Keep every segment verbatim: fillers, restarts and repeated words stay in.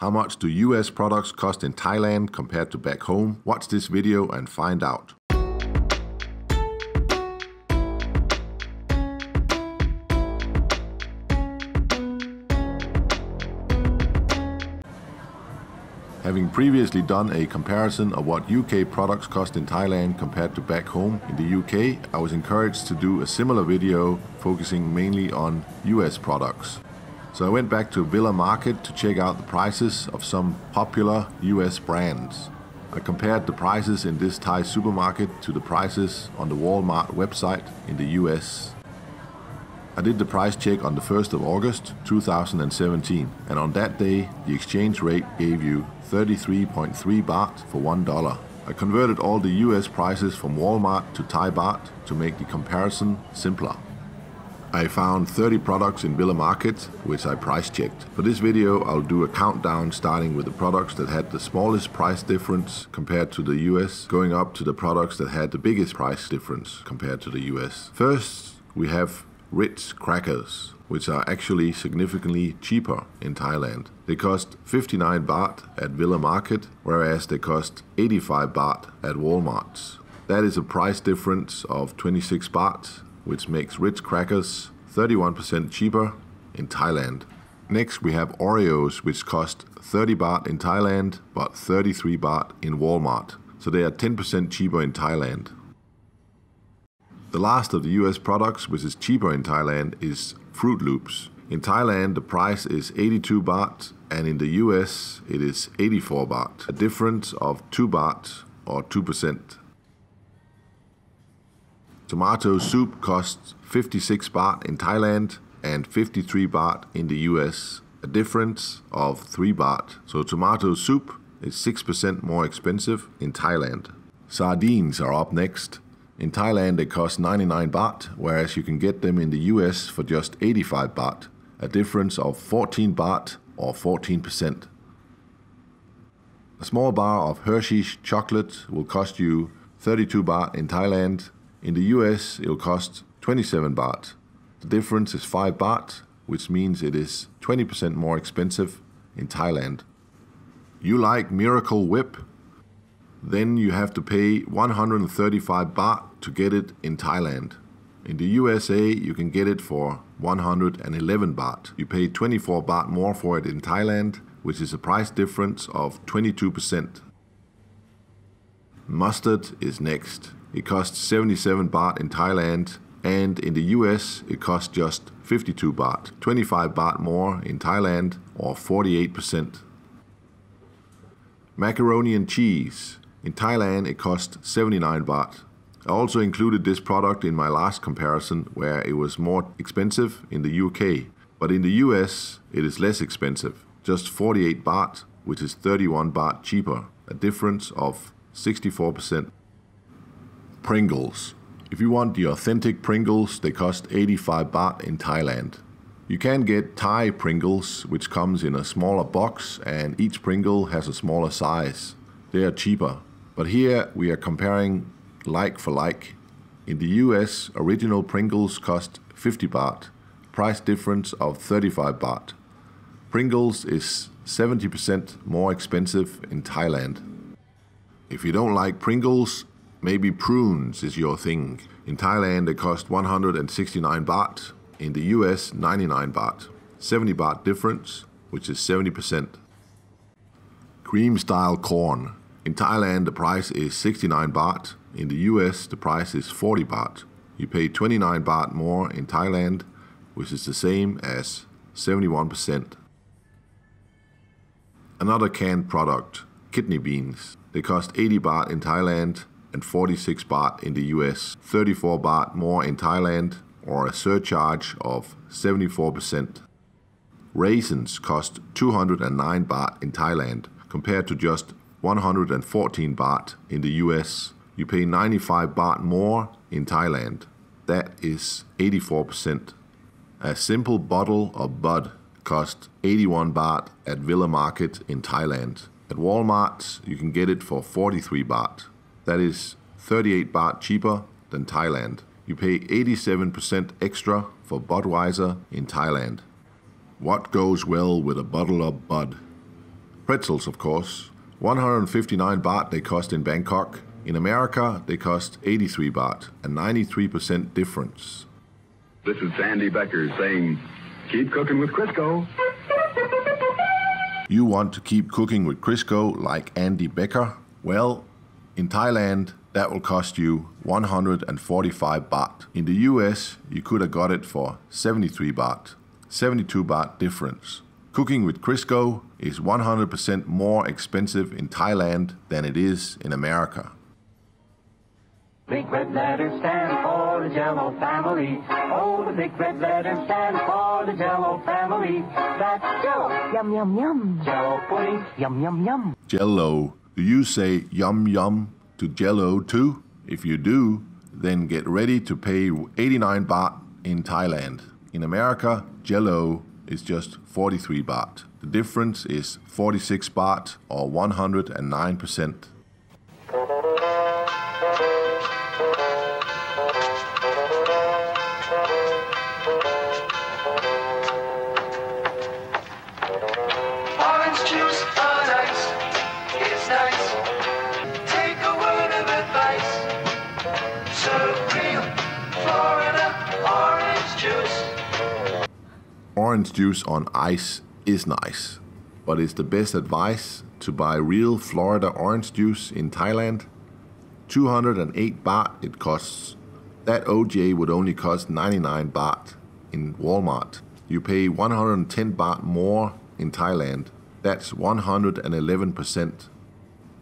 How much do U S products cost in Thailand compared to back home? Watch this video and find out. Having previously done a comparison of what U K products cost in Thailand compared to back home in the U K, I was encouraged to do a similar video focusing mainly on U S products. So I went back to Villa Market to check out the prices of some popular U S brands. I compared the prices in this Thai supermarket to the prices on the Walmart website in the U S. I did the price check on the first of August two thousand seventeen, and on that day the exchange rate gave you thirty-three point three baht for one dollar. I converted all the U S prices from Walmart to Thai baht to make the comparison simpler. I found thirty products in Villa Market, which I price checked. For this video I'll do a countdown starting with the products that had the smallest price difference compared to the U S, going up to the products that had the biggest price difference compared to the U S. First we have Ritz crackers, which are actually significantly cheaper in Thailand. They cost fifty-nine baht at Villa Market, whereas they cost eighty-five baht at Walmart's. That is a price difference of twenty-six baht, which makes Ritz crackers thirty-one percent cheaper in Thailand. Next we have Oreos, which cost thirty baht in Thailand, but thirty-three baht in Walmart. So they are ten percent cheaper in Thailand. The last of the U S products, which is cheaper in Thailand, is Fruit Loops. In Thailand, the price is eighty-two baht, and in the U S, it is eighty-four baht, a difference of two baht or two percent. Tomato soup costs fifty-six baht in Thailand and fifty-three baht in the U S, a difference of three baht. So tomato soup is six percent more expensive in Thailand. Sardines are up next. In Thailand they cost ninety-nine baht, whereas you can get them in the U S for just eighty-five baht, a difference of fourteen baht or fourteen percent. A small bar of Hershey's chocolate will cost you thirty-two baht in Thailand. In the U S it will cost twenty-seven baht. The difference is five baht, which means it is twenty percent more expensive in Thailand. You like Miracle Whip? Then you have to pay one hundred thirty-five baht to get it in Thailand. In the U S A you can get it for one hundred eleven baht. You pay twenty-four baht more for it in Thailand, which is a price difference of twenty-two percent. Mustard is next. It costs seventy-seven baht in Thailand, and in the U S it costs just fifty-two baht, twenty-five baht more in Thailand or forty-eight percent. Macaroni and cheese. In Thailand it cost seventy-nine baht. I also included this product in my last comparison, where it was more expensive in the U K, but in the U S it is less expensive, just forty-eight baht, which is thirty-one baht cheaper, a difference of sixty-four percent. Pringles. If you want the authentic Pringles, they cost eighty-five baht in Thailand. You can get Thai Pringles, which comes in a smaller box, and each Pringle has a smaller size. They are cheaper. But here we are comparing like for like. In the U S, original Pringles cost fifty baht, price difference of thirty-five baht. Pringles is seventy percent more expensive in Thailand. If you don't like Pringles, maybe prunes is your thing. In Thailand, they cost one hundred sixty-nine baht. In the U S, ninety-nine baht, seventy baht difference, which is seventy percent. Cream style corn. In Thailand the price is sixty-nine baht, in the U S the price is forty baht. You pay twenty-nine baht more in Thailand, which is the same as seventy-one percent. Another canned product, kidney beans. They cost eighty baht in Thailand and forty-six baht in the U S, thirty-four baht more in Thailand, or a surcharge of seventy-four percent. Raisins cost two hundred nine baht in Thailand, compared to just one hundred fourteen baht in the U S. You pay ninety-five baht more in Thailand. That is eighty-four percent. A simple bottle of Bud cost eighty-one baht at Villa Market in Thailand. At Walmart, you can get it for forty-three baht. That is thirty-eight baht cheaper than Thailand. You pay eighty-seven percent extra for Budweiser in Thailand. What goes well with a bottle of Bud? Pretzels, of course. one hundred fifty-nine baht they cost in Bangkok. In America, they cost eighty-three baht, a ninety-three percent difference. This is Andy Becker saying, keep cooking with Crisco. You want to keep cooking with Crisco like Andy Becker? Well, in Thailand, that will cost you one hundred forty-five baht. In the U S, you could have got it for seventy-three baht, seventy-two baht difference. Cooking with Crisco is one hundred percent more expensive in Thailand than it is in America. Big red letters stand for the Jell-O family. Oh, the big red letters stand for the Jell-O family. That's Jell-O. Yum, yum, yum. Jell-O pudding. Yum, yum, yum. Jell-O. Do you say yum, yum to Jell-O too? If you do, then get ready to pay eighty-nine baht in Thailand. In America, Jell-O is just forty-three baht. The difference is forty-six baht or one hundred nine percent. Orange juice on ice is nice, but is the best advice to buy real Florida orange juice in Thailand? two hundred eight baht it costs. That O J would only cost ninety-nine baht in Walmart. You pay one hundred ten baht more in Thailand. That's one hundred eleven percent.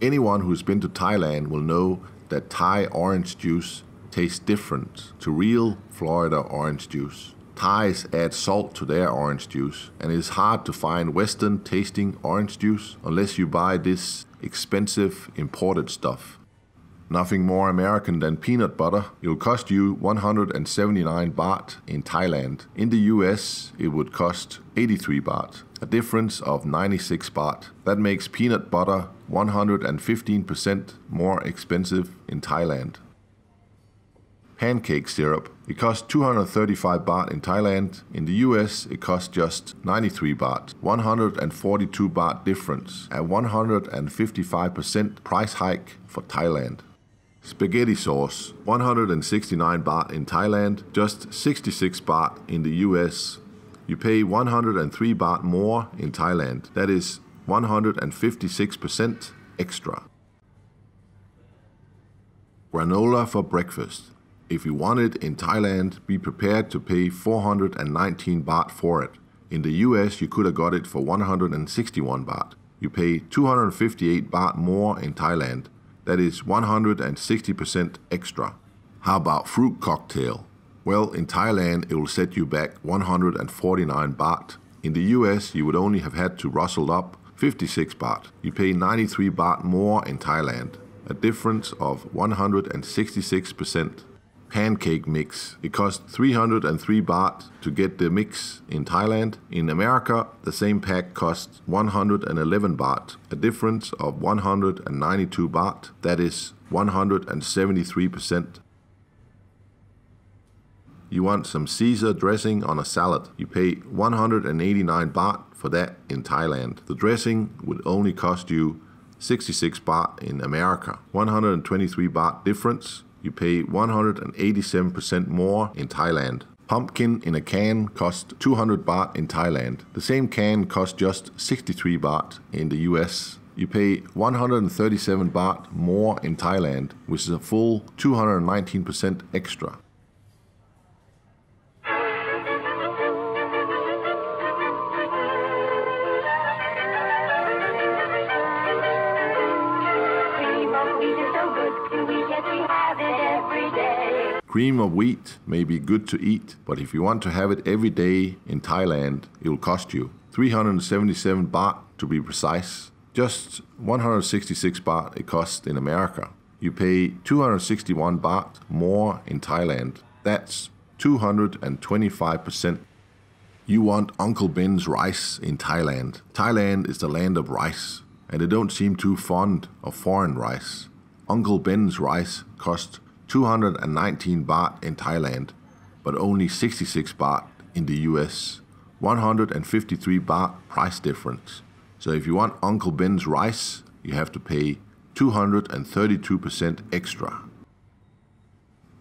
Anyone who's been to Thailand will know that Thai orange juice tastes different to real Florida orange juice. Thais add salt to their orange juice, and it's hard to find Western tasting orange juice unless you buy this expensive imported stuff. Nothing more American than peanut butter. It'll cost you one hundred seventy-nine baht in Thailand. In the U S, it would cost eighty-three baht, a difference of ninety-six baht. That makes peanut butter one hundred fifteen percent more expensive in Thailand. Pancake syrup. It costs two hundred thirty-five baht in Thailand. In the U S, it costs just ninety-three baht. one hundred forty-two baht difference. A one hundred fifty-five percent price hike for Thailand. Spaghetti sauce. one hundred sixty-nine baht in Thailand. Just sixty-six baht in the U S. You pay one hundred three baht more in Thailand. That is one hundred fifty-six percent extra. Granola for breakfast. If you want it in Thailand, be prepared to pay four hundred nineteen baht for it. In the U S, you could have got it for one hundred sixty-one baht. You pay two hundred fifty-eight baht more in Thailand. That is one hundred sixty percent extra. How about fruit cocktail? Well, in Thailand, it will set you back one hundred forty-nine baht. In the U S, you would only have had to rustle up fifty-six baht. You pay ninety-three baht more in Thailand, a difference of one hundred sixty-six percent. Pancake mix. It costs three hundred three baht to get the mix in Thailand. In America, the same pack costs one hundred eleven baht, a difference of one hundred ninety-two baht. That is one hundred seventy-three percent. You want some Caesar dressing on a salad. You pay one hundred eighty-nine baht for that in Thailand. The dressing would only cost you sixty-six baht in America. one hundred twenty-three baht difference. You pay one hundred eighty-seven percent more in Thailand. Pumpkin in a can costs two hundred baht in Thailand. The same can costs just sixty-three baht in the U S. You pay one hundred thirty-seven baht more in Thailand, which is a full two hundred nineteen percent extra. Cream of wheat may be good to eat, but if you want to have it every day in Thailand, it will cost you three hundred seventy-seven baht to be precise. Just one hundred sixty-six baht it costs in America. You pay two hundred sixty-one baht more in Thailand. That's two hundred twenty-five percent. You want Uncle Ben's rice in Thailand. Thailand is the land of rice, and they don't seem too fond of foreign rice. Uncle Ben's rice costs two hundred nineteen baht in Thailand, but only sixty-six baht in the U S. one hundred fifty-three baht price difference. So if you want Uncle Ben's rice, you have to pay two hundred thirty-two percent extra.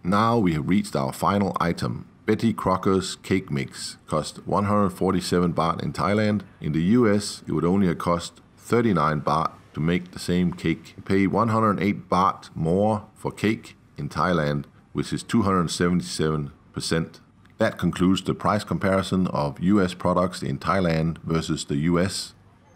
Now we have reached our final item. Betty Crocker's cake mix cost one hundred forty-seven baht in Thailand. In the U S, it would only have cost thirty-nine baht to make the same cake. You pay one hundred eight baht more for cake in Thailand, which is two hundred seventy-seven percent. That concludes the price comparison of U S products in Thailand versus the U S.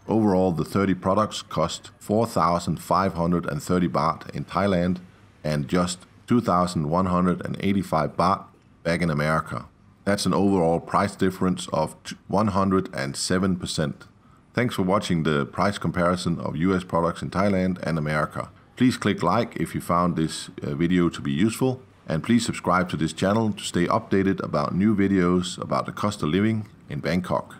Overall, the thirty products cost four thousand five hundred thirty baht in Thailand and just two thousand one hundred eighty-five baht back in America. That's an overall price difference of one hundred seven percent. Thanks for watching the price comparison of U S products in Thailand and America. Please click like if you found this video to be useful, and please subscribe to this channel to stay updated about new videos about the cost of living in Bangkok.